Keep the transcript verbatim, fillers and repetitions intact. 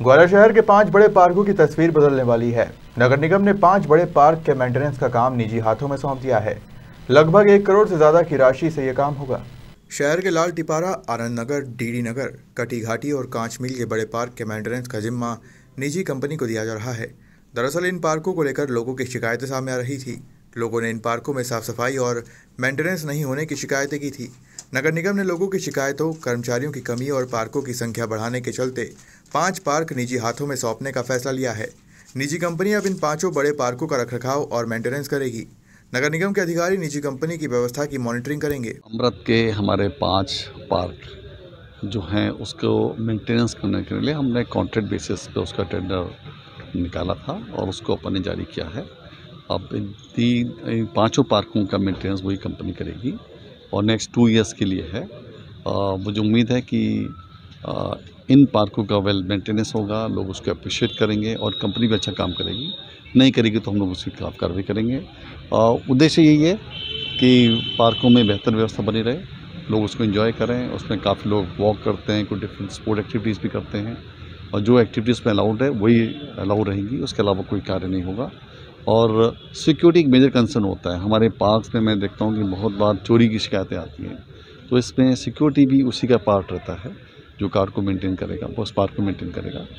ग्वालियर शहर के पांच बड़े पार्कों की तस्वीर बदलने वाली है। नगर निगम ने पांच बड़े पार्क के मेंटेनेंस का काम निजी हाथों में सौंप दिया है। लगभग एक करोड़ से ज्यादा की राशि से यह काम होगा। शहर के लाल टिपारा, आनंद नगर, डीडी नगर, कटी घाटी और कांच मील के बड़े पार्क के मेंटेनेंस का जिम्मा निजी कंपनी को दिया जा रहा है। दरअसल इन पार्कों को लेकर लोगों की शिकायतें सामने आ रही थी। लोगों ने इन पार्कों में साफ सफाई और मेंटेनेंस नहीं होने की शिकायतें की थी। नगर निगम ने लोगों की शिकायतों, कर्मचारियों की कमी और पार्कों की संख्या बढ़ाने के चलते पांच पार्क निजी हाथों में सौंपने का फैसला लिया है। निजी कंपनी अब इन पांचों बड़े पार्कों का रखरखाव और मेंटेनेंस करेगी। नगर निगम के अधिकारी निजी कंपनी की व्यवस्था की मॉनिटरिंग करेंगे। अमृत के हमारे पांच पार्क जो हैं उसको मेंटेनेंस करने के लिए हमने कॉन्ट्रैक्ट बेसिस पे उसका टेंडर निकाला था और उसको अपन ने जारी किया है। अब इन तीन इन पाँचों पार्कों का मेंटेनेंस वही कंपनी करेगी और नेक्स्ट टू ईयर्स के लिए है। मुझे उम्मीद है कि आ, इन पार्कों का वेल मेंटेनेंस होगा, लोग उसको अप्रिशिएट करेंगे और कंपनी भी अच्छा काम करेगी। नहीं करेगी तो हम लोग उसके खिलाफ कार्रवाई करेंगे। उद्देश्य यही है कि पार्कों में बेहतर व्यवस्था बनी रहे, लोग उसको एंजॉय करें। उसमें काफ़ी लोग वॉक करते हैं, कोई डिफरेंट स्पोर्ट एक्टिविटीज़ भी करते हैं और जो एक्टिविटीज़ में अलाउड है वही अलाउड रहेगी, उसके अलावा कोई कार्य नहीं होगा। और सिक्योरिटी एक मेजर कंसर्न होता है हमारे पार्क्स में। मैं देखता हूँ कि बहुत बार चोरी की शिकायतें आती हैं, तो इसमें सिक्योरिटी भी उसी का पार्ट रहता है जो कार को मेंटेन करेगा, उस पार्क को मेंटेन करेगा।